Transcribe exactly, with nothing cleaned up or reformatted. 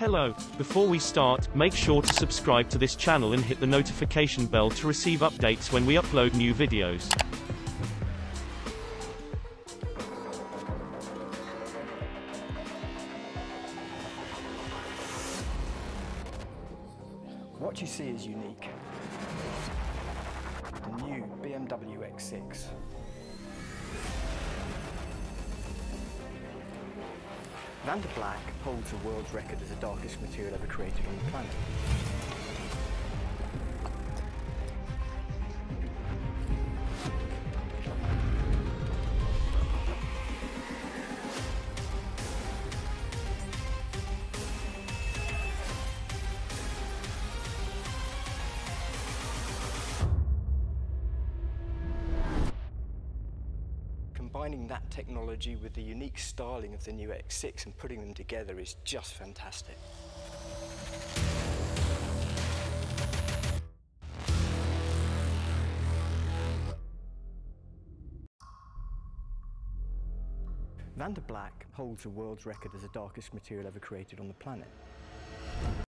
Hello, before we start, make sure to subscribe to this channel and hit the notification bell to receive updates when we upload new videos. What you see is unique. The new B M W X six. Vantablack holds the world's record as the darkest material ever created on the planet. Combining that technology with the unique styling of the new X six and putting them together is just fantastic. Vantablack holds the world's record as the darkest material ever created on the planet.